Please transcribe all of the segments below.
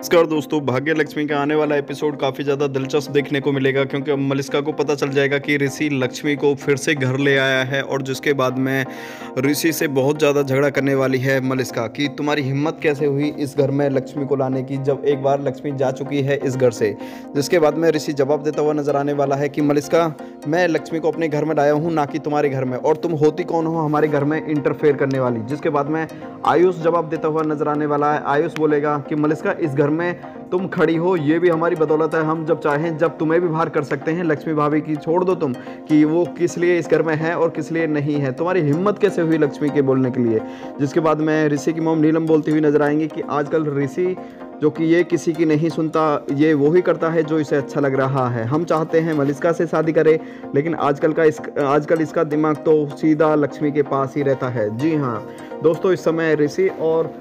नमस्कार दोस्तों, भाग्य लक्ष्मी का आने वाला एपिसोड काफ़ी ज़्यादा दिलचस्प देखने को मिलेगा क्योंकि अब मलिष्का को पता चल जाएगा कि ऋषि लक्ष्मी को फिर से घर ले आया है और जिसके बाद में ऋषि से बहुत ज़्यादा झगड़ा करने वाली है मलिष्का कि तुम्हारी हिम्मत कैसे हुई इस घर में लक्ष्मी को लाने की, जब एक बार लक्ष्मी जा चुकी है इस घर से। जिसके बाद में ऋषि जवाब देता हुआ नजर आने वाला है कि मलिष्का, मैं लक्ष्मी को अपने घर में लाया हूँ, ना कि तुम्हारे घर में, और तुम होती कौन हो हमारे घर में इंटरफेयर करने वाली। जिसके बाद में आयुष जवाब देता हुआ नजर आने वाला है। आयुष बोलेगा कि मलिष्का, इस घर में तुम खड़ी हो ये भी हमारी बदौलत है, हम जब चाहें जब तुम्हें भी बाहर कर सकते हैं। लक्ष्मी भाभी की छोड़ दो तुम कि वो किस लिए इस घर में है और किस लिए नहीं है, तुम्हारी हिम्मत कैसे हुई लक्ष्मी के बोलने के लिए। जिसके बाद में ऋषि की मॉम नीलम बोलती हुई नजर आएंगी कि आजकल ऋषि जो कि ये किसी की नहीं सुनता, ये वो ही करता है जो इसे अच्छा लग रहा है। हम चाहते हैं मलिष्का से शादी करे, लेकिन आजकल इसका दिमाग तो सीधा लक्ष्मी के पास ही रहता है। जी हाँ दोस्तों, इस समय ऋषि और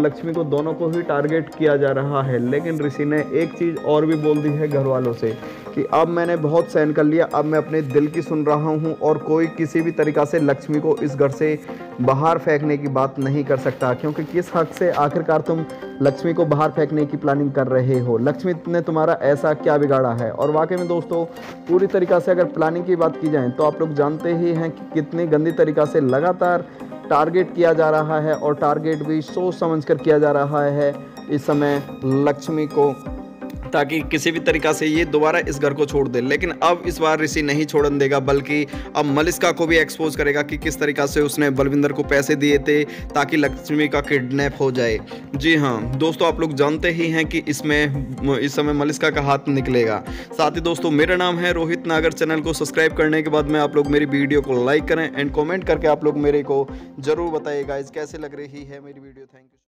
लक्ष्मी को दोनों को ही टारगेट किया जा रहा है, लेकिन ऋषि ने एक चीज़ और भी बोल दी है घर वालों से कि अब मैंने बहुत सहन कर लिया, अब मैं अपने दिल की सुन रहा हूँ और कोई किसी भी तरीक़ा से लक्ष्मी को इस घर से बाहर फेंकने की बात नहीं कर सकता, क्योंकि किस हक से आखिरकार तुम लक्ष्मी को बाहर फेंकने की प्लानिंग कर रहे हो, लक्ष्मी ने तुम्हारा ऐसा क्या बिगाड़ा है। और वाकई में दोस्तों, पूरी तरीक़ा से अगर प्लानिंग की बात की जाए तो आप लोग जानते ही हैं कि कितनी गंदी तरीक़ा से लगातार टारगेट किया जा रहा है, और टारगेट भी सोच समझकर किया जा रहा है इस समय लक्ष्मी को, ताकि किसी भी तरीक़ा से ये दोबारा इस घर को छोड़ दे। लेकिन अब इस बार ऋषि नहीं छोड़न देगा, बल्कि अब मलिष्का को भी एक्सपोज करेगा कि किस तरीक़ा से उसने बलविंदर को पैसे दिए थे ताकि लक्ष्मी का किडनैप हो जाए। जी हाँ दोस्तों, आप लोग जानते ही हैं कि इसमें इस समय मलिष्का का हाथ निकलेगा। साथ ही दोस्तों, मेरा नाम है रोहित नागर, चैनल को सब्सक्राइब करने के बाद में आप लोग मेरी वीडियो को लाइक करें एंड कॉमेंट करके आप लोग मेरे को ज़रूर बताइए गाइज कैसे लग रही है मेरी वीडियो। Thank you.